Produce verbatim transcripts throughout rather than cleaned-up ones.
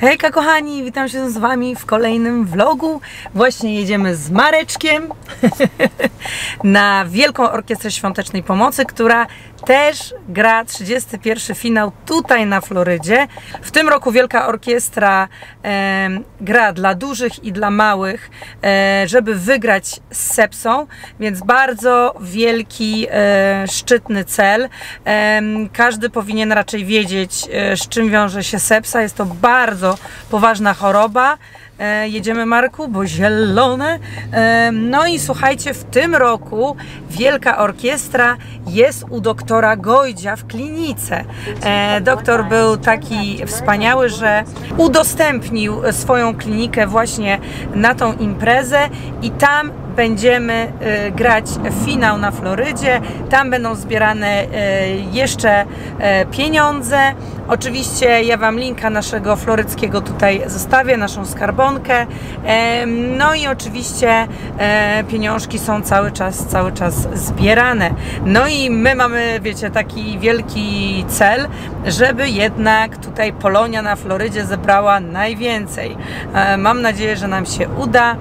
Hejka kochani, witam się z wami w kolejnym vlogu. Właśnie jedziemy z Mareczkiem na Wielką Orkiestrę Świątecznej Pomocy, która też gra trzydziesty pierwszy finał tutaj na Florydzie. W tym roku Wielka Orkiestra e, gra dla dużych i dla małych, e, żeby wygrać z Sepsą, więc bardzo wielki, e, szczytny cel. E, każdy powinien raczej wiedzieć, e, z czym wiąże się Sepsa. Jest to bardzo poważna choroba. E, jedziemy, Marku, bo zielone. E, no i słuchajcie, w tym roku Wielka Orkiestra jest u doktora Gojdźa w klinice. E, doktor był taki wspaniały, że udostępnił swoją klinikę właśnie na tą imprezę i tam będziemy e, grać finał na Florydzie. Tam będą zbierane e, jeszcze e, pieniądze. Oczywiście ja wam linka naszego floryckiego tutaj zostawię, naszą skarbonkę. E, no i oczywiście e, pieniążki są cały czas, cały czas zbierane. No i my mamy, wiecie, taki wielki cel, żeby jednak tutaj Polonia na Florydzie zebrała najwięcej. E, mam nadzieję, że nam się uda.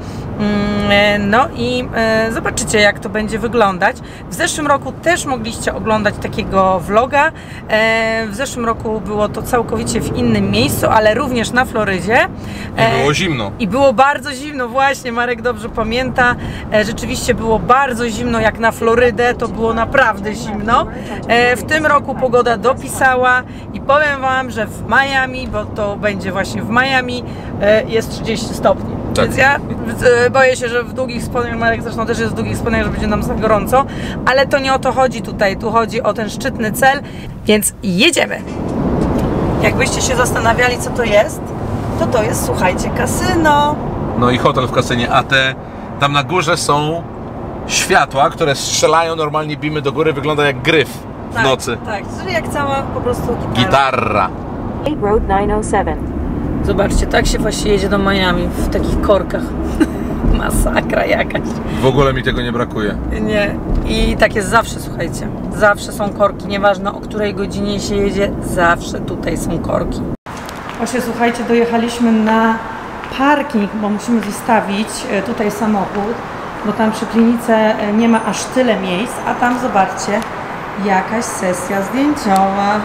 No i zobaczycie, jak to będzie wyglądać. W zeszłym roku też mogliście oglądać takiego vloga. W zeszłym roku było to całkowicie w innym miejscu, ale również na Florydzie. I było zimno. I było bardzo zimno, właśnie, Marek dobrze pamięta. Rzeczywiście było bardzo zimno, jak na Florydę, to było naprawdę zimno. W tym roku pogoda dopisała i powiem wam, że w Miami, bo to będzie właśnie w Miami, jest trzydzieści stopni. Tak. Więc ja boję się, że w długich spodniach, Marek zresztą też jest w długich spodniach, że będzie nam za gorąco, ale to nie o to chodzi tutaj, tu chodzi o ten szczytny cel, więc jedziemy. Jakbyście się zastanawiali, co to jest, to to jest, słuchajcie, kasyno. No i hotel w kasynie, a te tam na górze są światła, które strzelają normalnie bimy do góry, wygląda jak gryf w tak, nocy. Tak, czyli jak cała po prostu gitara. Gitarra. Road dziewięćset siedem. Zobaczcie, tak się właśnie jedzie do Miami, w takich korkach. Masakra jakaś. W ogóle mi tego nie brakuje. Nie. I tak jest zawsze, słuchajcie. Zawsze są korki, nieważne o której godzinie się jedzie, zawsze tutaj są korki. Właśnie, słuchajcie, dojechaliśmy na parking, bo musimy zostawić tutaj samochód, bo tam przy klinice nie ma aż tyle miejsc, a tam, zobaczcie, jakaś sesja zdjęciowa.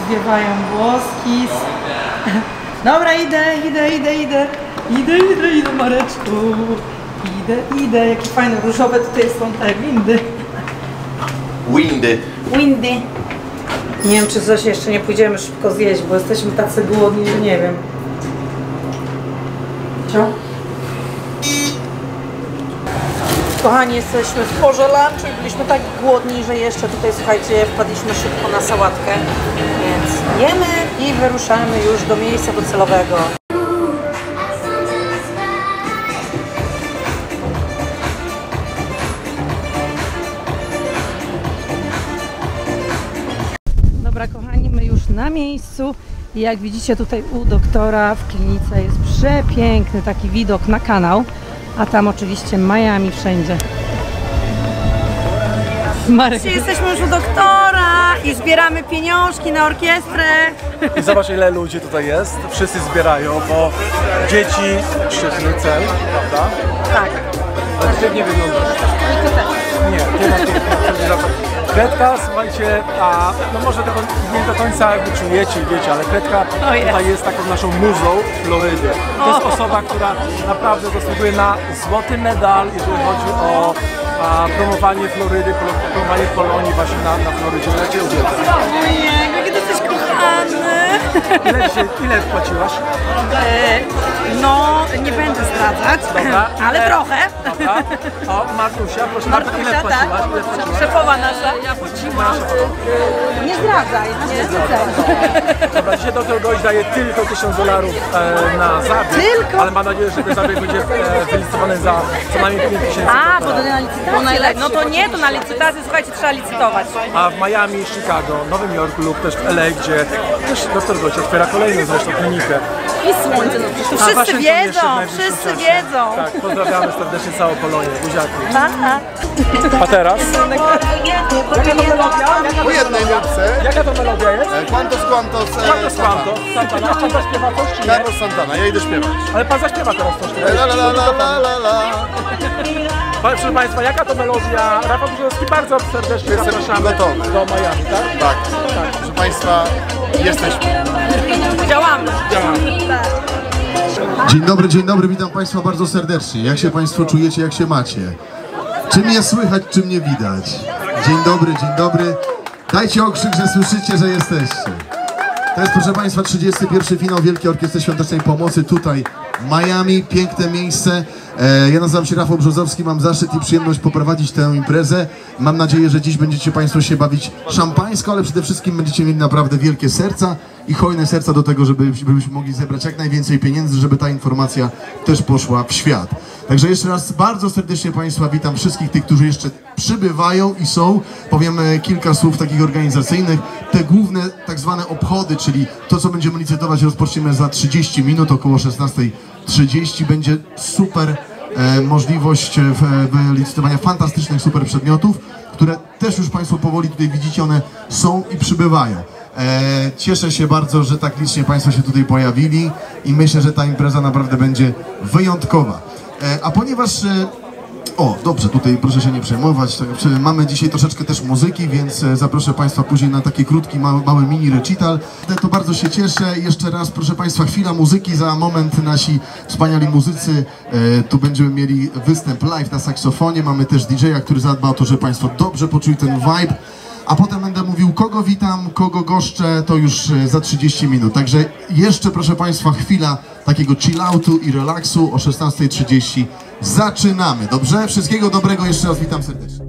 Odwiewają włoski. Dobra, idę, idę, idę, idę. Idę, idę, idę, Mareczku. Idę, idę. Jakie fajne różowe tutaj są te windy. Windy. Windy. Nie wiem, czy coś jeszcze nie pójdziemy szybko zjeść, bo jesteśmy tacy głodni, że nie wiem. Co? Kochani, jesteśmy w porze lunchu i byliśmy tak głodni, że jeszcze tutaj, słuchajcie, wpadliśmy szybko na sałatkę. Więc jemy i wyruszamy już do miejsca docelowego. Dobra, kochani, my już na miejscu. I jak widzicie, tutaj u doktora w klinice jest przepiękny taki widok na kanał. A tam oczywiście Miami wszędzie. Marek. Jesteśmy już u doktora i zbieramy pieniążki na orkiestrę. I zobacz, ile ludzi tutaj jest. Wszyscy zbierają, bo dzieci, szczytny cel, prawda? Tak. Ale ty nie wyglądasz. I to też. Nie, nie ma pieniędzy. Kretka, słuchajcie, a no może tego nie do końca jakby czujecie i wiecie, ale Kretka oh yes. tutaj jest taką naszą muzą Florydy. To jest oh. osoba, która naprawdę zasługuje na złoty medal, jeżeli chodzi o a, promowanie Florydy, promowanie Polonii właśnie na, na Florydzie. Ojej, jakie ty jesteś kochany! Ile, się, ile płaciłaś? E, no, nie będę zdradzać, dobra, ale e, trochę. Dobra. O, Martusia, proszę bardzo, ile płaciłaś? Szefowa nasza. Ja płaciłam. Nie zdradzaj, nie, nie zdradzaj. Dobra, dzisiaj doktor Gość daje tylko tysiąc dolarów e, na zabieg, tylko? Ale mam nadzieję, że ten zabieg będzie e, wylicytowany za co najmniej pięć tysięcy. A, bo to na licytację. No to nie, to na licytację, słuchajcie, trzeba licytować. A w Miami, Chicago, Nowym Jorku lub też w L A, gdzie też doktor Gość otwiera kolejną zresztą klinikę. I słońce. No, wszyscy wiedzą, wszyscy czasie. wiedzą. Tak, pozdrawiamy serdecznie całą Polonię. Buziaki. Aha. A teraz? Po jednej nutce. Jaka to melodia jest? Quantos, quantos, quantos, quantos. Santana. Pan zaśpiewa coś, czy nie? Carlos Santana, ja idę śpiewać. Ale pan zaśpiewa teraz coś, czy la, la, la, la, la, la. Proszę Państwa, jaka to melodia? Rafał Brzozowski, bardzo serdecznie zapraszamy gotowy. do Miami, tak? Tak, tak. Proszę Państwa, jesteśmy. Działamy. Działamy. Dzień dobry, dzień dobry, witam Państwa bardzo serdecznie. Jak się Państwo czujecie, jak się macie? Czy mnie słychać, czy mnie widać? Dzień dobry, dzień dobry. Dajcie okrzyk, że słyszycie, że jesteście. To jest, proszę Państwa, trzydziesty pierwszy finał Wielkiej Orkiestry Świątecznej Pomocy tutaj w Miami. Piękne miejsce. Ja nazywam się Rafał Brzozowski, mam zaszczyt i przyjemność poprowadzić tę imprezę. Mam nadzieję, że dziś będziecie Państwo się bawić szampańsko, ale przede wszystkim będziecie mieli naprawdę wielkie serca i hojne serca do tego, żeby, żebyśmy mogli zebrać jak najwięcej pieniędzy, żeby ta informacja też poszła w świat. Także jeszcze raz bardzo serdecznie Państwa witam, wszystkich tych, którzy jeszcze przybywają i są. Powiem kilka słów takich organizacyjnych. Te główne tak zwane obchody, czyli to, co będziemy licytować, rozpoczniemy za trzydzieści minut, około szesnastej trzydzieści. Będzie super e, możliwość wylicytowania fantastycznych super przedmiotów, które też już Państwo powoli tutaj widzicie, one są i przybywają. E, cieszę się bardzo, że tak licznie Państwo się tutaj pojawili i myślę, że ta impreza naprawdę będzie wyjątkowa. E, a ponieważ... E, O, dobrze, tutaj proszę się nie przejmować. Mamy dzisiaj troszeczkę też muzyki, więc zaproszę Państwa później na taki krótki, mały, mały mini recital. To bardzo się cieszę. Jeszcze raz, proszę Państwa, chwila muzyki. Za moment nasi wspaniali muzycy. E, tu będziemy mieli występ live na saksofonie. Mamy też didżeja, który zadba o to, że Państwo dobrze poczuli ten vibe. A potem będę mówił, kogo witam, kogo goszczę, to już za trzydzieści minut. Także jeszcze, proszę Państwa, chwila takiego chilloutu i relaksu o szesnastej trzydzieści. Zaczynamy, dobrze? Wszystkiego dobrego, jeszcze raz witam serdecznie.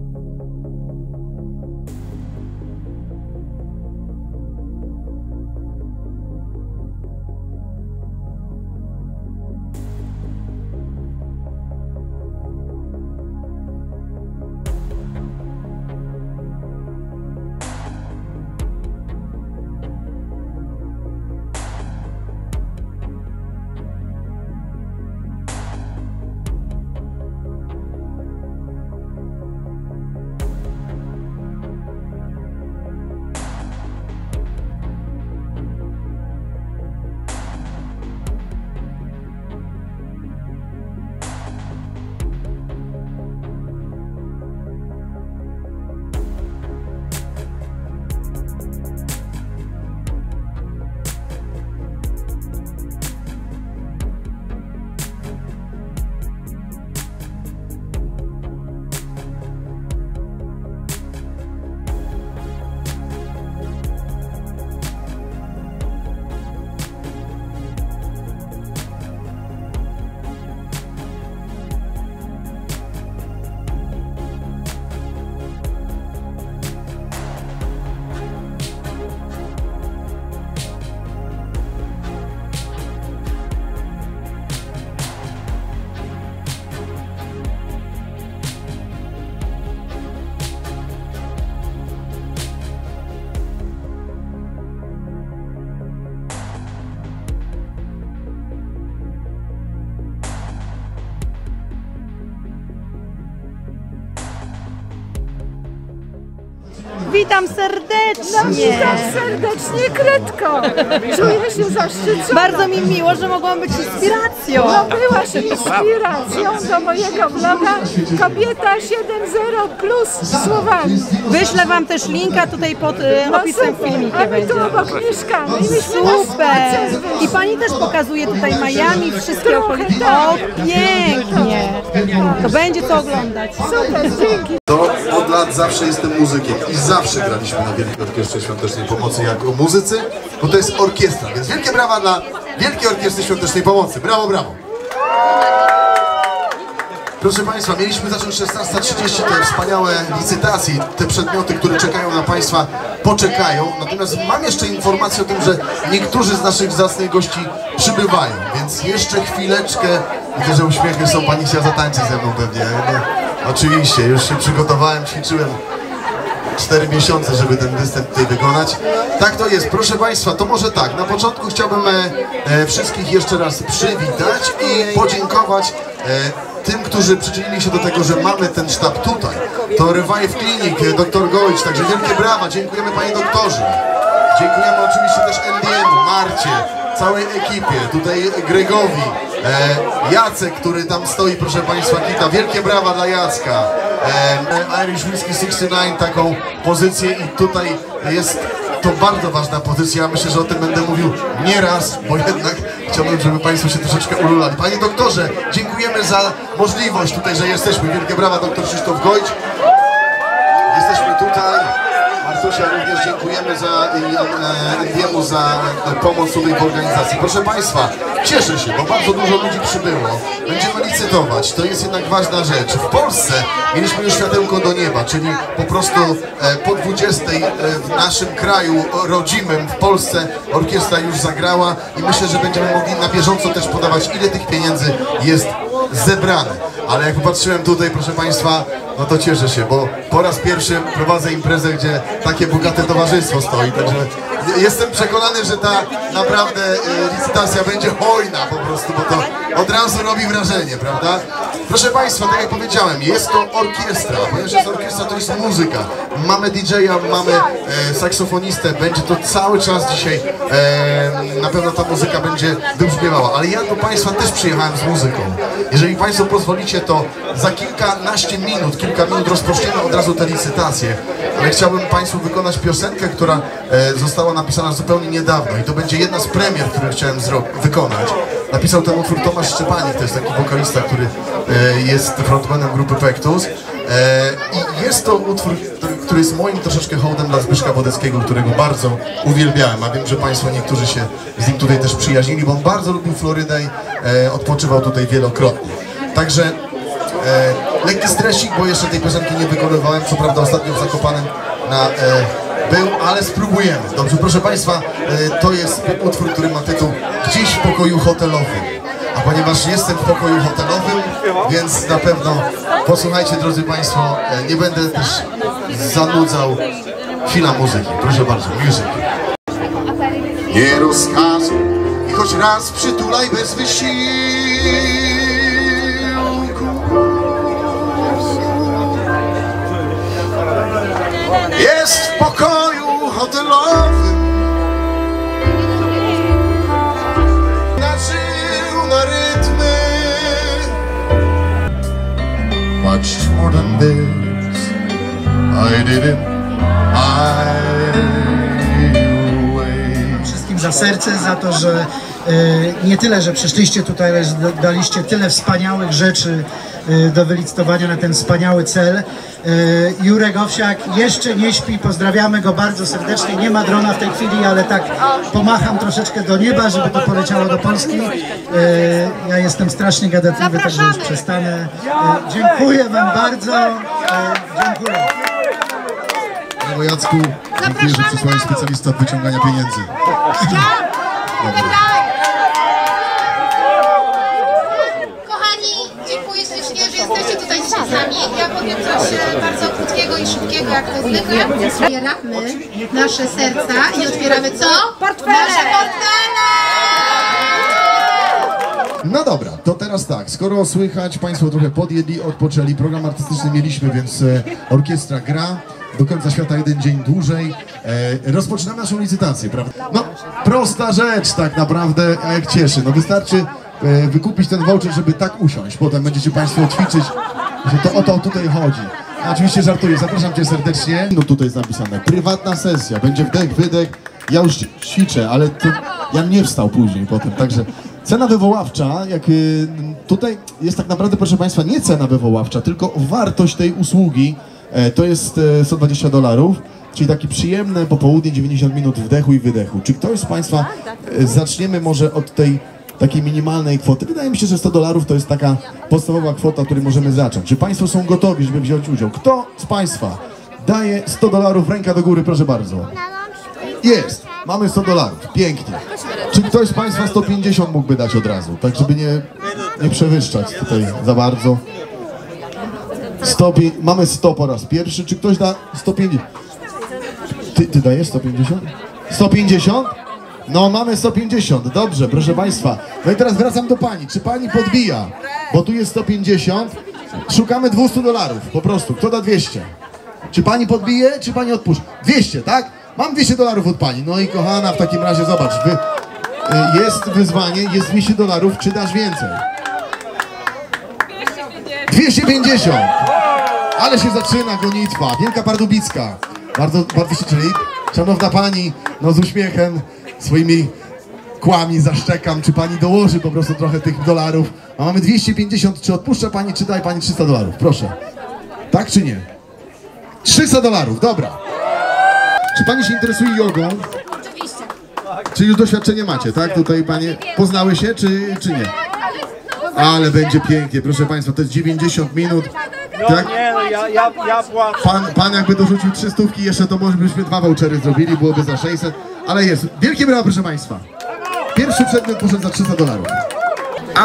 Witam serdecznie. Witam serdecznie, Kretko. Czuję się zaszczycona. Bardzo mi miło, że mogłam być inspiracją. No, byłaś inspiracją do mojego vloga Kobieta siedem zero plus w Słowacji. Wyślę Wam też linka tutaj pod e, no, opisem filmiku. A my tu obok mieszkamy. Super. I Pani też pokazuje tutaj Miami, wszystkie okolice. O, pięknie. To będzie co oglądać. Super, dzięki. To od lat zawsze jestem muzykiem i zawsze graliśmy na Wielkiej Orkiestrze Świątecznej Pomocy jako muzycy, bo to jest orkiestra, więc wielkie brawa dla Wielkiej Orkiestry Świątecznej Pomocy. Brawo, brawo! Proszę Państwa, mieliśmy zacząć szesnasta trzydzieści, te wspaniałe licytacje, te przedmioty, które czekają na Państwa, poczekają. Natomiast mam jeszcze informację o tym, że niektórzy z naszych zacnych gości przybywają, więc jeszcze chwileczkę. Widzę, że uśmiechy są, Pani się zatańczy ze mną pewnie. Oczywiście, już się przygotowałem, ćwiczyłem. cztery miesiące, żeby ten występ tutaj wykonać. Tak to jest, proszę Państwa, to może tak, na początku chciałbym e, wszystkich jeszcze raz przywitać i podziękować e, tym, którzy przyczynili się do tego, że mamy ten sztab tutaj. To Revive Clinic, doktor Gojdź, także wielkie brawa, dziękujemy Panie Doktorze. Dziękujemy oczywiście też N D M, Marcie, całej ekipie, tutaj Gregowi, e, Jacek, który tam stoi, proszę Państwa, kita, wielkie brawa dla Jacka. E, Irish Whisky sześćdziesiąt dziewięć taką pozycję i tutaj jest to bardzo ważna pozycja, myślę, że o tym będę mówił nieraz, bo jednak chciałbym, żeby Państwo się troszeczkę ululali. Panie doktorze, dziękujemy za możliwość tutaj, że jesteśmy. Wielkie brawa, doktor Krzysztof Gojdź. Jesteśmy tutaj. Martusia również dziękujemy za, e, e, za pomoc tutaj w organizacji. Proszę Państwa, cieszę się, bo bardzo dużo ludzi przybyło. Będziemy licytować, to jest jednak ważna rzecz. W Polsce mieliśmy już światełko do nieba, czyli po prostu e, po dwudziestej e, w naszym kraju rodzimym, w Polsce, orkiestra już zagrała i myślę, że będziemy mogli na bieżąco też podawać, ile tych pieniędzy jest zebrane. Ale jak popatrzyłem tutaj, proszę Państwa, no to cieszę się, bo po raz pierwszy prowadzę imprezę, gdzie takie bogate towarzystwo stoi, także jestem przekonany, że ta naprawdę licytacja będzie hojna po prostu, bo to od razu robi wrażenie, prawda? Proszę Państwa, tak jak powiedziałem, jest to orkiestra, ponieważ jest orkiestra, to jest muzyka. Mamy D J a, mamy e, saksofonistę, będzie to cały czas dzisiaj, e, na pewno ta muzyka będzie wybrzmiewała, ale ja do Państwa też przyjechałem z muzyką. Jeżeli Państwo pozwolicie, to za kilkanaście minut, kilka minut rozpoczniemy od razu tę licytację, ale chciałbym Państwu wykonać piosenkę, która e, została napisana zupełnie niedawno i to będzie jedna z premier, które chciałem wykonać. Napisał ten utwór Tomasz Szczepanik, to jest taki wokalista, który e, jest frontmanem grupy Pectus. E, I jest to utwór, który, który jest moim troszeczkę hołdem dla Zbyszka Wodeckiego, którego bardzo uwielbiałem, a wiem, że Państwo niektórzy się z nim tutaj też przyjaźnili, bo on bardzo lubił Florydę i e, odpoczywał tutaj wielokrotnie. Także e, lekki stresik, bo jeszcze tej piosenki nie wykonywałem, co prawda ostatnio w Zakopanem na... E, Był, ale spróbujemy. Dobrze, proszę Państwa, to jest utwór, który ma tytuł Gdzieś w pokoju hotelowym. A ponieważ jestem w pokoju hotelowym, więc na pewno posłuchajcie, drodzy Państwo, nie będę też zanudzał. Chwila muzyki, proszę bardzo, music. Nie rozkazu i choć raz przytulaj bez wysiłku. Jest w pokoju hotelowym, nażył na rytmy. Much more than this I didn't I wait. Wszystkim za serce, za to, że nie tyle, że przyszliście tutaj, ale daliście tyle wspaniałych rzeczy do wylicytowania na ten wspaniały cel. Jurek Owsiak jeszcze nie śpi, pozdrawiamy go bardzo serdecznie, nie ma drona w tej chwili, ale tak pomacham troszeczkę do nieba, żeby to poleciało do Polski. Ja jestem strasznie gadatliwy, także już przestanę. Dziękuję Wam bardzo. Dziękuję. Brawo Jacku, dziękuję, że przysłałeś specjalista od wyciągania pieniędzy. Dobrze. Ja powiem coś bardzo krótkiego i szybkiego, jak to zwykle. Otwieramy nasze serca i otwieramy co? Portfele! Nasze portfele! No dobra, to teraz tak, skoro słychać, Państwo trochę podjedli, odpoczęli, program artystyczny mieliśmy, więc orkiestra gra. Do końca świata jeden dzień dłużej. E, rozpoczynamy naszą licytację, prawda? No, prosta rzecz tak naprawdę, a jak cieszy. No wystarczy e, wykupić ten voucher, żeby tak usiąść. Potem będziecie Państwo ćwiczyć. To o to tutaj chodzi. Oczywiście żartuję, zapraszam Cię serdecznie. No tutaj jest napisane, prywatna sesja, będzie wdech, wydech. Ja już ćwiczę, ale to, ja nie wstał później potem, także cena wywoławcza, jak tutaj jest tak naprawdę, proszę Państwa, nie cena wywoławcza, tylko wartość tej usługi, to jest sto dwadzieścia dolarów, czyli takie przyjemne popołudnie, dziewięćdziesiąt minut wdechu i wydechu. Czy ktoś z Państwa, zaczniemy może od tej takiej minimalnej kwoty. Wydaje mi się, że sto dolarów to jest taka podstawowa kwota, od której możemy zacząć. Czy Państwo są gotowi, żeby wziąć udział? Kto z Państwa daje sto dolarów? Ręka do góry, proszę bardzo. Jest! Mamy sto dolarów. Pięknie. Czy ktoś z Państwa sto pięćdziesiąt mógłby dać od razu? Tak, żeby nie, nie przewyższać tutaj za bardzo. sto, mamy sto po raz pierwszy. Czy ktoś da sto pięćdziesiąt? Ty, ty dajesz sto pięćdziesiąt? sto pięćdziesiąt? No, mamy sto pięćdziesiąt. Dobrze, proszę Państwa. No i teraz wracam do Pani. Czy Pani podbija? Bo tu jest sto pięćdziesiąt. Szukamy dwieście dolarów. Po prostu. Kto da dwieście? Czy Pani podbije, czy Pani odpuszcza? dwieście, tak? Mam dwieście dolarów od Pani. No i kochana, w takim razie zobacz. Wy... Jest wyzwanie, jest dwieście dolarów. Czy dasz więcej? dwieście pięćdziesiąt. Ale się zaczyna gonitwa. Wielka Pardubicka. Bardzo, bardzo się czyli. Szanowna Pani, no z uśmiechem, swoimi kłami zaszczekam, czy Pani dołoży po prostu trochę tych dolarów. A mamy dwieście pięćdziesiąt, czy odpuszcza Pani, czy daj Pani trzysta dolarów, proszę. Tak czy nie? trzysta dolarów, dobra. Czy Pani się interesuje jogą? Oczywiście. Czy już doświadczenie macie, tak? Tutaj Panie poznały się, czy, czy nie? Ale będzie pięknie, proszę Państwa, to jest dziewięćdziesiąt minut. Tak? Nie, no ja, ja, ja płacę. Pan, pan jakby dorzucił trzystówki, jeszcze to może byśmy dwa vouchery zrobili, byłoby za sześćset, ale jest. Wielkie brawa, proszę Państwa. Pierwszy przedmiot poszedł za trzysta dolarów.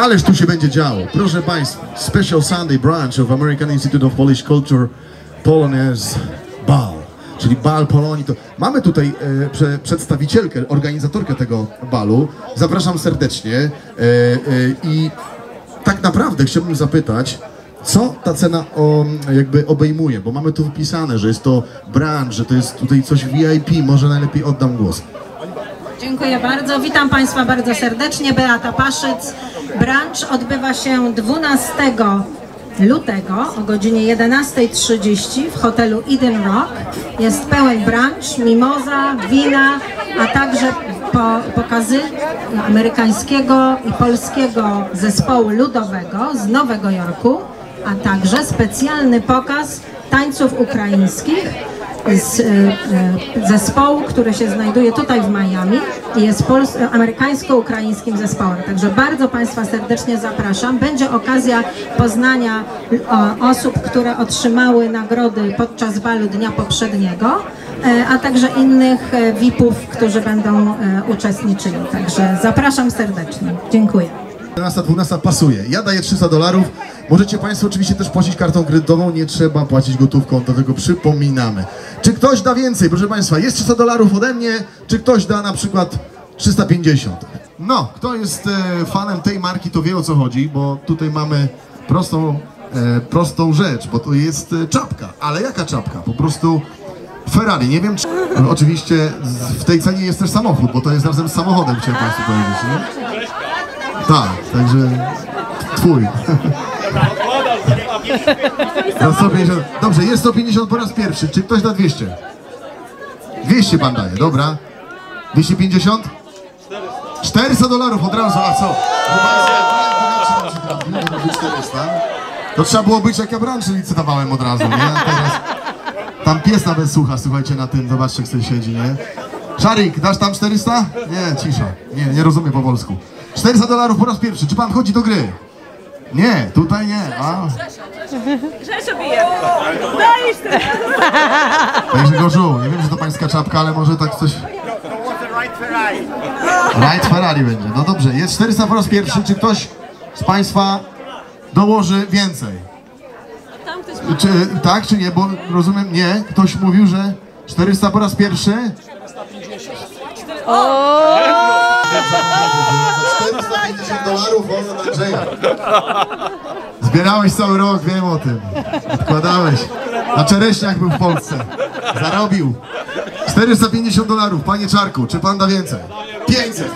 Ależ tu się będzie działo. Proszę Państwa, Special Sunday Branch of American Institute of Polish Culture, Polonaise Ball, czyli bal Polonii. To... Mamy tutaj e, prze, przedstawicielkę, organizatorkę tego balu. Zapraszam serdecznie e, e, i tak naprawdę chciałbym zapytać, co ta cena o, jakby obejmuje? Bo mamy tu wpisane, że jest to branż, że to jest tutaj coś V I P. Może najlepiej oddam głos. Dziękuję bardzo. Witam Państwa bardzo serdecznie. Beata Paszyc. Branż odbywa się dwunastego lutego o godzinie jedenastej trzydzieści w hotelu Eden Rock. Jest pełen branż, mimoza, wina, a także po, pokazy amerykańskiego i polskiego zespołu ludowego z Nowego Jorku, a także specjalny pokaz tańców ukraińskich z y, y, zespołu, który się znajduje tutaj w Miami i jest amerykańsko-ukraińskim zespołem. Także bardzo Państwa serdecznie zapraszam. Będzie okazja poznania o, osób, które otrzymały nagrody podczas balu dnia poprzedniego, y, a także innych V I P-ów, którzy będą y, uczestniczyli. Także zapraszam serdecznie. Dziękuję. jedenasta dwunasta pasuje. Ja daję trzysta dolarów. Możecie Państwo oczywiście też płacić kartą kredytową, nie trzeba płacić gotówką, do tego przypominamy. Czy ktoś da więcej? Proszę Państwa, jest trzysta dolarów ode mnie, czy ktoś da na przykład trzysta pięćdziesiąt? No, kto jest e, fanem tej marki, to wie o co chodzi, bo tutaj mamy prostą, e, prostą rzecz, bo to jest e, czapka. Ale jaka czapka? Po prostu Ferrari, nie wiem czy... Oczywiście w tej cenie jest też samochód, bo to jest razem z samochodem, chciałem Państwu powiedzieć, nie? Tak, także... Twój. No sto pięćdziesiąt. Dobrze, jest sto pięćdziesiąt po raz pierwszy. Czy ktoś da dwieście? dwieście pan daje, dobra. dwieście pięćdziesiąt? czterysta dolarów od razu, a co? czterysta. To trzeba było być jak ja branży licytowałem od razu, nie? Teraz tam pies nawet słucha, słuchajcie na tym, zobaczcie, kto siedzi, nie? Szarik, dasz tam czterysta? Nie, cisza. Nie, nie rozumiem po polsku. czterysta dolarów po raz pierwszy. Czy pan chodzi do gry? Nie, tutaj nie. Rzeszo bije. Także Gorzu, nie wiem, że to pańska czapka, ale może tak coś... Right Ferrari będzie. No dobrze, jest czterysta po raz pierwszy. Czy ktoś z Państwa dołoży więcej? Czy, tak, czy nie? Bo rozumiem, nie. Ktoś mówił, że czterysta po raz pierwszy? czterysta pięćdziesiąt dolarów wolno od Andrzeja. Zbierałeś cały rok, wiem o tym. Odkładałeś. Na czereśniach był w Polsce. Zarobił. czterysta pięćdziesiąt dolarów, panie Czarku, czy pan da więcej? pięćset, pięćset.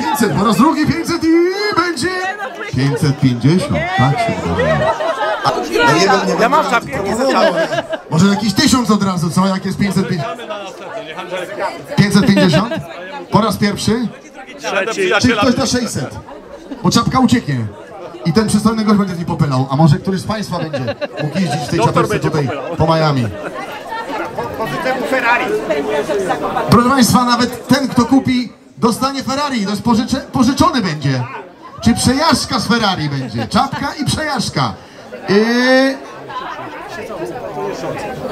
pięćset, po raz drugi pięćset i będzie... pięćset pięćdziesiąt, tak się da. Ja mam czapkę. Może jakiś tysiąc od razu, co? Jak jest pięćset pięćdziesiąt? pięćset pięćdziesiąt? Po raz pierwszy? Czy ktoś da sześćset? Bo czapka ucieknie. I ten przystojny gość będzie z nim popylał. A może któryś z Państwa będzie mógł jeździć w tej czapce tutaj po Miami. Proszę Państwa, nawet ten, kto kupi, dostanie Ferrari. To jest pożyczone, pożyczony będzie. Czy przejażdżka z Ferrari będzie. Czapka i przejażdżka. I...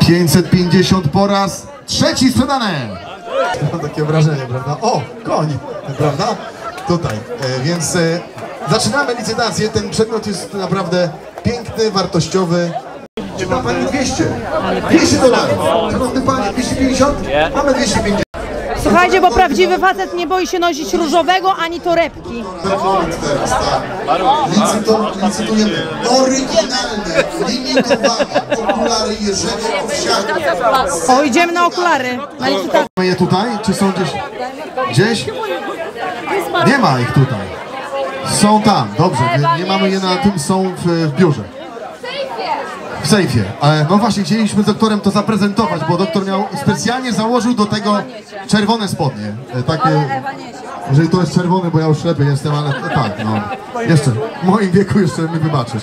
pięćset pięćdziesiąt po raz... Trzeci sprzedane! Mam takie wrażenie, prawda? O, koń, prawda? Tutaj, e, więc e, zaczynamy licytację. Ten przedmiot jest naprawdę piękny, wartościowy. da pani dwieście. dwieście dolarów. Szanowny panie, dwieście pięćdziesiąt? Mamy dwieście pięćdziesiąt. Słuchajcie, bo prawdziwy facet nie boi się nosić różowego ani torebki. Licytujemy oryginalne, limitowane okulary Jerzego Owsiaka. O, idziemy na okulary. Mamy je tutaj? Czy są gdzieś? Gdzieś? Nie ma ich tutaj. Są tam, dobrze. Nie, nie mamy je na tym, są w, w biurze. W sejfie. Ale no właśnie, chcieliśmy z doktorem to zaprezentować, bo doktor miał specjalnie założył do tego czerwone spodnie. Takie, jeżeli to jest czerwony, bo ja już ślepy jestem, ale tak, no. Jeszcze, w moim wieku jeszcze mi wybaczysz.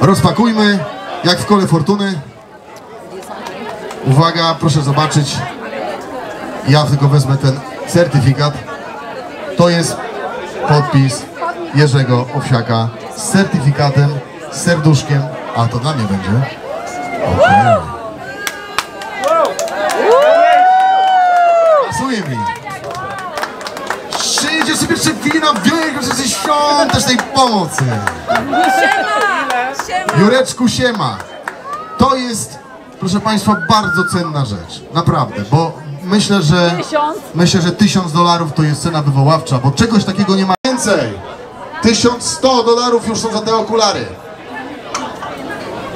Rozpakujmy, jak w kole fortuny. Uwaga, proszę zobaczyć. Ja tylko wezmę ten certyfikat. To jest podpis Jerzego Owsiaka z certyfikatem, z serduszkiem. A to dla mnie będzie. Okay. Pasuje mi. Przyjdzie sobie przewina w Wielkiej Świątecznej Pomocy. Siema! Jureczku, siema. To jest, proszę państwa, bardzo cenna rzecz. Naprawdę, bo myślę, że myślę, że tysiąc dolarów to jest cena wywoławcza, bo czegoś takiego nie ma więcej. tysiąc sto dolarów już są za te okulary.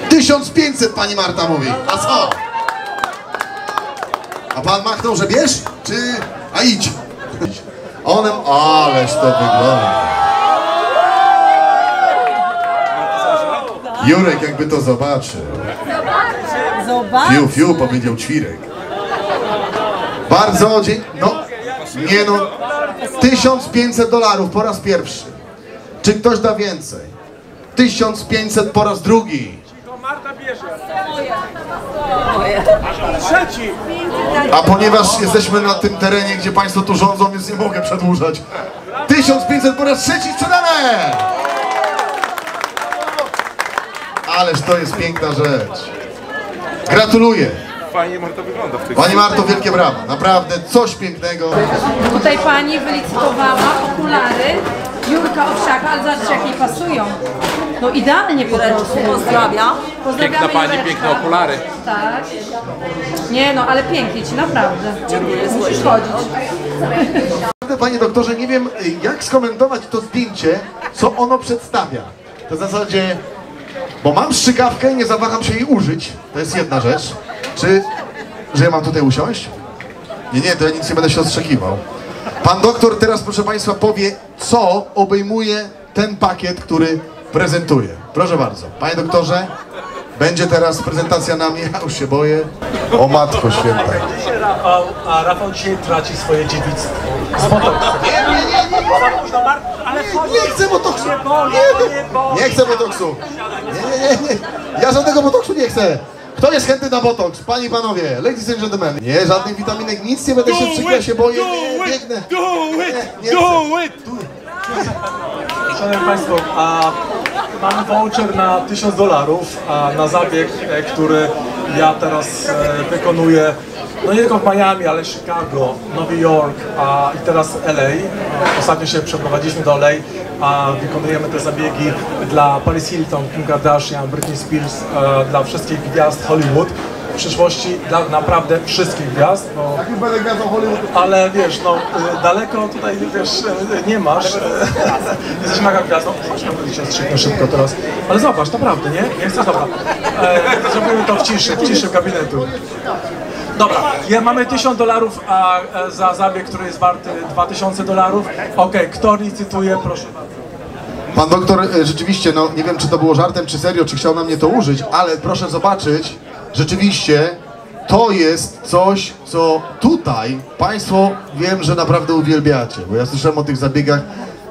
tysiąc pięćset pani Marta mówi. A co? A pan machnął, że bierz? Czy... A idź. Onem... Ależ to wygląda. Jurek jakby to zobaczył. Fiu, fiu, powiedział ćwirek. Bardzo dzień... No, nie no. tysiąc pięćset dolarów po raz pierwszy. Czy ktoś da więcej? tysiąc pięćset po raz drugi. Marta bierze. Trzeci. A ponieważ jesteśmy na tym terenie, gdzie państwo tu rządzą, więc nie mogę przedłużać. tysiąc pięćset po raz trzeci sprzedane! Ależ to jest piękna rzecz. Gratuluję. Pani Marto wygląda w tej chwili. Pani Marto, wielkie brawa. Naprawdę coś pięknego. Tutaj pani wylicytowała okulary Jurka Owsiaka, ale zobaczcie, jak jej pasują. No idealnie po prostu. Pozdrawiam. Piękna pani, Jureczka. Piękne okulary. Tak. Nie no, ale pięknie ci, naprawdę. Dziękuję. Musisz chodzić. Naprawdę, panie doktorze, nie wiem, jak skomentować to zdjęcie, co ono przedstawia. To w zasadzie, bo mam strzykawkę i nie zawaham się jej użyć. To jest jedna rzecz. Czy, że ja mam tutaj usiąść? Nie, nie, to ja nic nie będę się odstrzekiwał. Pan doktor teraz, proszę państwa, powie, co obejmuje ten pakiet, który prezentuje. Proszę bardzo. Panie doktorze, będzie teraz prezentacja na mnie. Ja już się boję. O matko święta. Rafał, a Rafał dzisiaj traci swoje dziewictwo. Z botoksem. Nie, nie, nie, nie. Nie chcę botoksu. Nie chcę botoksu. Nie, nie, nie. Ja żadnego botoksu nie chcę. Kto jest chętny na botoks? Panie i panowie, ladies and gentlemen. Nie, żadnych witaminek, nic nie będę się przykrył, ja się boję, nie, biegnę. Nie, nie Szanowni Państwo, a, mam voucher na tysiąc dolarów na zabieg, e, który ja teraz e, wykonuję, no nie tylko w Miami, ale Chicago, Nowy Jork a, i teraz L A. Ostatnio się przeprowadziliśmy do L A, a wykonujemy te zabiegi dla Paris Hilton, Kim Kardashian, Britney Spears, e, dla wszystkich gwiazd Hollywood. W przyszłości dla naprawdę wszystkich gwiazd, no, ale wiesz, no daleko tutaj wiesz, nie masz, jesteś mega gwiazdą, chodźmy się szybko teraz, ale zobacz, naprawdę, nie? Nie chcesz, dobra, e, zrobimy to w ciszy, w ciszy gabinetu. Dobra, ja mamy tysiąc dolarów za zabieg, który jest warty dwa tysiące dolarów, okej, okay, kto licytuje, proszę bardzo. Pan doktor, rzeczywiście, no nie wiem, czy to było żartem, czy serio, czy chciał na mnie to użyć, ale proszę zobaczyć, rzeczywiście to jest coś, co tutaj państwo wiem, że naprawdę uwielbiacie, bo ja słyszałem o tych zabiegach,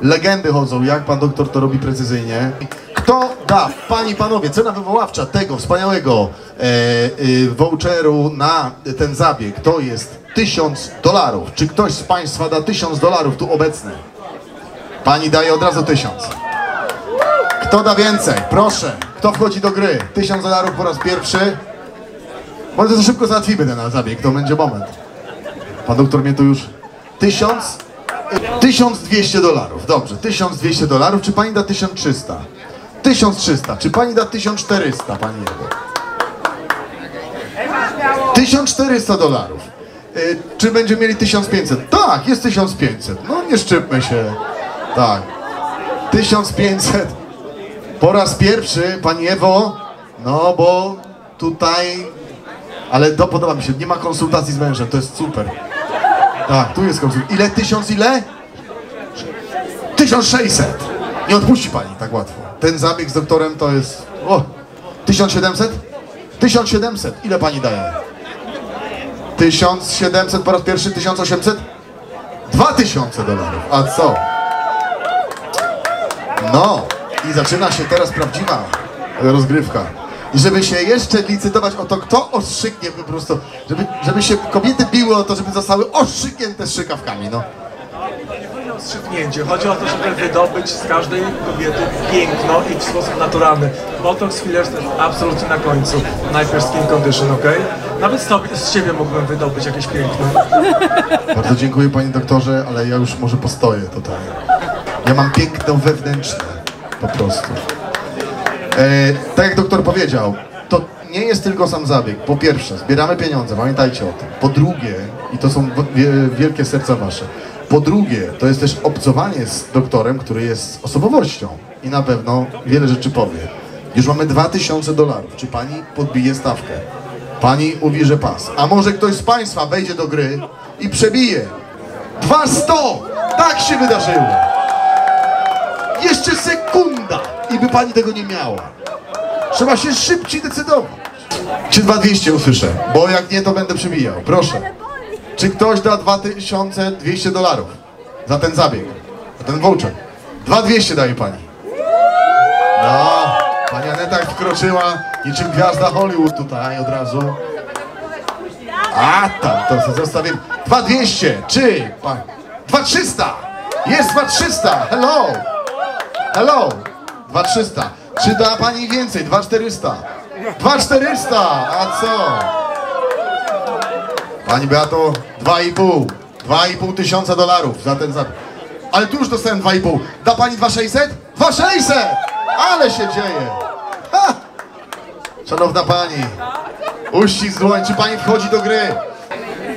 legendy chodzą, jak pan doktor to robi precyzyjnie. Kto da, panie i panowie, cena wywoławcza tego wspaniałego e, e, voucheru na ten zabieg to jest tysiąc dolarów. Czy ktoś z państwa da tysiąc dolarów tu obecny? Pani daje od razu tysiąc. Kto da więcej? Proszę. Kto wchodzi do gry? tysiąc dolarów po raz pierwszy. Może to szybko załatwimy ten zabieg, to będzie moment. Pan doktor mnie tu już... Tysiąc... tysiąc dwieście dolarów. Dobrze, tysiąc dwieście dolarów. Czy pani da tysiąc trzysta? tysiąc trzysta. Czy pani da tysiąc czterysta, pani Ewo? tysiąc czterysta dolarów. Yy, czy będziemy mieli tysiąc pięćset? Tak, jest tysiąc pięćset. No nie szczypmy się. Tak. tysiąc pięćset. Po raz pierwszy, Pani Ewo, no bo tutaj... Ale do, podoba mi się, nie ma konsultacji z mężem, to jest super. Tak, tu jest konsultacja. Ile? Tysiąc ile? tysiąc sześćset. Nie odpuści Pani tak łatwo. Ten zabieg z doktorem to jest... O! tysiąc siedemset? tysiąc siedemset. Ile Pani daje? tysiąc siedemset po raz pierwszy, tysiąc osiemset? dwa tysiące dolarów. A co? No. I zaczyna się teraz prawdziwa rozgrywka. I żeby się jeszcze licytować o to, kto oszczyknie po prostu, żeby, żeby się kobiety biły o to, żeby zostały oszczyknięte strzykawkami, no. Strzyknięcie. Chodzi o to, żeby wydobyć z każdej kobiety piękno i w sposób naturalny. Botox, fillers to jest absolutnie na końcu. Najpierw skin condition, ok? Nawet z, tobie, z ciebie mógłbym wydobyć jakieś piękno. Bardzo dziękuję, panie doktorze, ale ja już może postoję tutaj. Ja mam piękno wewnętrzne, po prostu. E, tak jak doktor powiedział, to nie jest tylko sam zabieg. Po pierwsze, zbieramy pieniądze, pamiętajcie o tym. Po drugie, i to są wielkie serca wasze, po drugie, to jest też obcowanie z doktorem, który jest osobowością i na pewno wiele rzeczy powie. Już mamy dwa tysiące dolarów. Czy pani podbije stawkę? Pani uwierzy pas. A może ktoś z państwa wejdzie do gry i przebije? dwa sto! Tak się wydarzyło! Jeszcze sekunda i by pani tego nie miała. Trzeba się szybciej decydować. Czy dwa dwieście usłyszę? Bo jak nie, to będę przebijał. Proszę. Czy ktoś da dwa tysiące dwieście dolarów za ten zabieg, za ten voucher? dwa tysiące dwieście daje pani. No, pani Aneta wkroczyła niczym gwiazda Hollywood tutaj od razu. A tam, to zostawię. dwa tysiące dwieście, czy pani? dwa tysiące trzysta! Jest dwa tysiące trzysta! Hello! Hello! dwa tysiące trzysta. Czy da pani więcej? dwa tysiące czterysta. dwa tysiące czterysta! A co? Pani Beato, dwa i pół. dwa i pół tysiąca dolarów za ten zabieg. Ale tu już dostałem dwa i pół. Da pani dwa tysiące sześćset? dwa tysiące sześćset! Ale się dzieje! Ha! Szanowna pani, uścisk dłoń. Czy pani wchodzi do gry?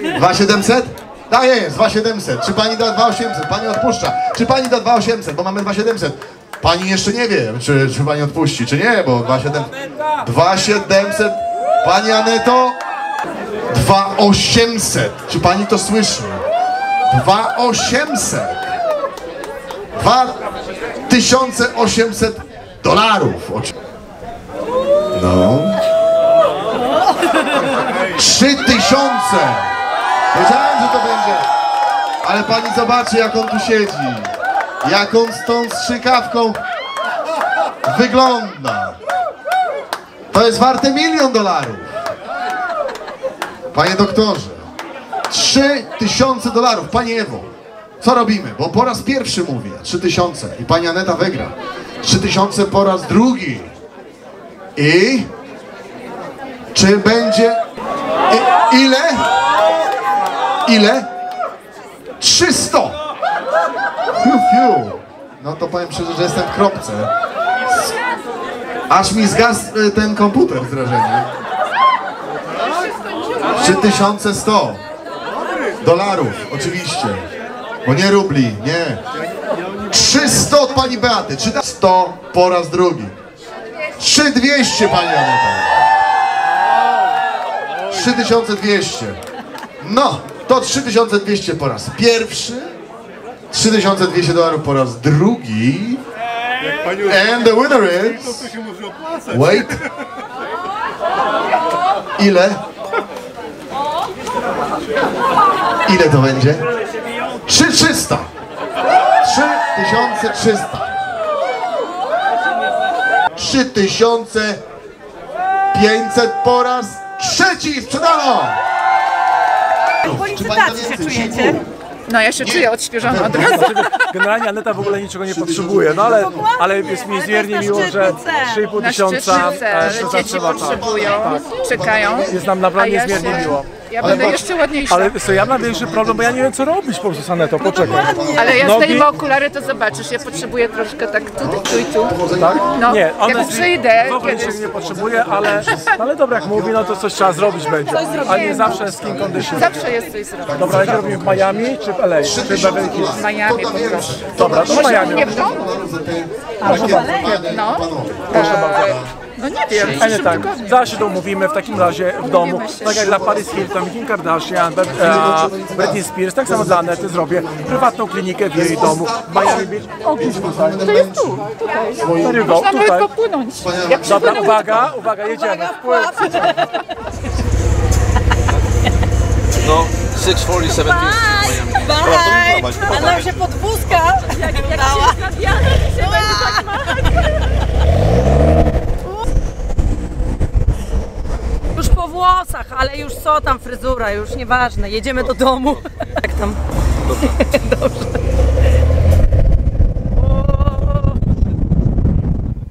dwa tysiące siedemset? Daje, dwa tysiące siedemset. Czy pani da dwa tysiące osiemset? Pani odpuszcza. Czy pani da dwa tysiące osiemset? Bo mamy dwa tysiące siedemset. Pani jeszcze nie wie, czy, czy pani odpuści, czy nie, bo dwa tysiące siedemset. Pani Aneto? dwa tysiące osiemset. Czy pani to słyszy? dwa tysiące osiemset. dwa tysiące osiemset dolarów. No. trzy tysiące. Wiedziałem, że to będzie. Ale pani zobaczy, jak on tu siedzi. Jak on z tą strzykawką wygląda. To jest warte milion dolarów. Panie doktorze, trzy tysiące dolarów. Pani Ewo, co robimy? Bo po raz pierwszy mówię trzy tysiące i pani Aneta wygra. trzy tysiące po raz drugi. I? Czy będzie... I... Ile? Ile? trzysta! Fiu, fiu. No to powiem szczerze, że jestem w kropce. Aż mi zgasł ten komputer z wrażenia. trzy tysiące sto dolarów, oczywiście. Bo nie rubli, nie. trzysta od pani Beaty. Czy da sto po raz drugi? trzy tysiące dwieście, pani Aneta. trzy tysiące dwieście. No, to trzy tysiące dwieście po raz pierwszy. trzy tysiące dwieście dolarów po raz drugi. And the winner is... Wait. Ile? Ile to będzie? trzy tysiące trzysta! trzy tysiące trzysta! trzy tysiące pięćset po raz trzeci! Sprzedano! Po licytacji się czujecie? No ja się nie czuję odświeżona od razu. Generalnie Aneta w ogóle niczego nie potrzebuje, no ale, ale jest mi niezmiernie miło, że trzy i pół tysiąca dzieci potrzebują, czekają. Jest nam naprawdę niezmiernie miło. Ja ale będę patrz, jeszcze ładniejsza. Ale so, ja mam większy problem, bo ja nie wiem co robić po prostu, Saneto, poczekaj. Ale ja Nogi... zdejmę okulary, to zobaczysz, ja potrzebuję troszkę tak tu, tu i tu. Tak? No, nie, one jak przyjdę kiedyś... nie potrzebuję, ale, ale dobra, jak mówi, no to coś trzeba zrobić będzie. A nie zawsze skin condition. Zawsze jest coś zrobić. Dobra, jak robimy w Miami czy w L A? Czy w Beverly Hills? W Miami poproszę. Dobra, to w Miami. Może nie w domu? A, może w L A? No. Proszę bardzo. No nie wiem, w przyszłym tygodniu. Zaraz się domówimy w takim razie w domu. Tak jak dla Paris Hilton, Kim Kardashian, Be e, Britney Spears, tak samo dla Anety zrobię prywatną klinikę w jej domu. Miami Beach, o gdzieś tutaj. To jest tu, tutaj. Serio, można tutaj. Popłynąć. Ja dobra, uwaga, uwaga, jedziemy. No, six forty-seven Miami. Bye! A nam się podwózka jak się zdrabiamy, się będzie tak machać. Już po włosach, ale już co tam, fryzura, już nieważne, jedziemy do domu. Jak tam? Dobrze. Dobrze.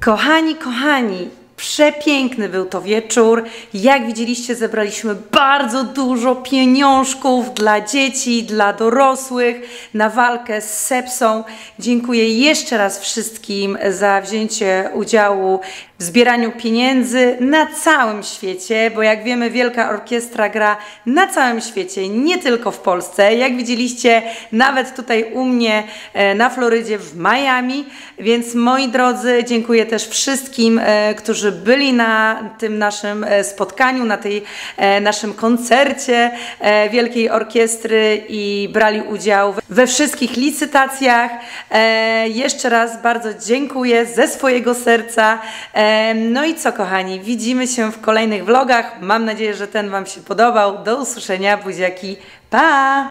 Kochani, kochani, przepiękny był to wieczór. Jak widzieliście, zebraliśmy bardzo dużo pieniążków dla dzieci, dla dorosłych na walkę z sepsą. Dziękuję jeszcze raz wszystkim za wzięcie udziału w zbieraniu pieniędzy na całym świecie, bo jak wiemy, Wielka Orkiestra gra na całym świecie, nie tylko w Polsce. Jak widzieliście, nawet tutaj u mnie na Florydzie, w Miami. Więc moi drodzy, dziękuję też wszystkim, którzy byli na tym naszym spotkaniu, na tej naszym koncercie Wielkiej Orkiestry i brali udział we wszystkich licytacjach. Jeszcze raz bardzo dziękuję ze swojego serca. No i co, kochani, widzimy się w kolejnych vlogach. Mam nadzieję, że ten Wam się podobał. Do usłyszenia, buziaki, pa!